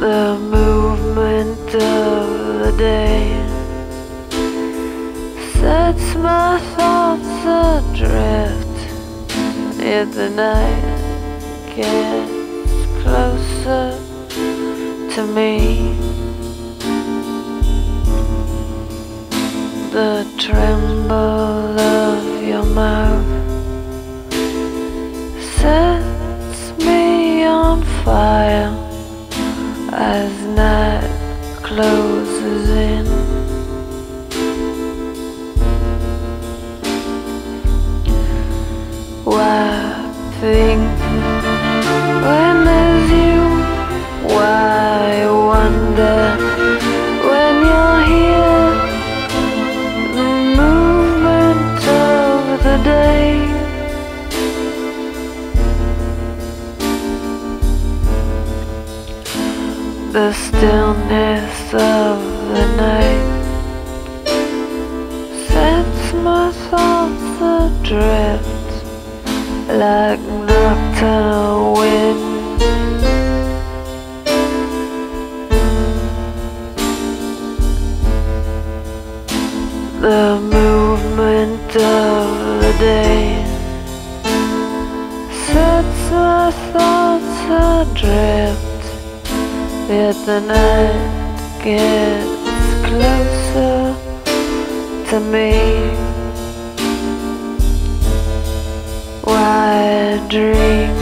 the movement of the day sets my thoughts adrift. Yet the night gets closer to me. The tremble of your mouth sets me on fire as night closes in. Why think when there's you? Why wonder when you're here? The movement of the day . The stillness of the night sets my thoughts adrift like nocturnal wind. The movement of the day sets my thoughts adrift. Yet the night gets closer to me. Why dream?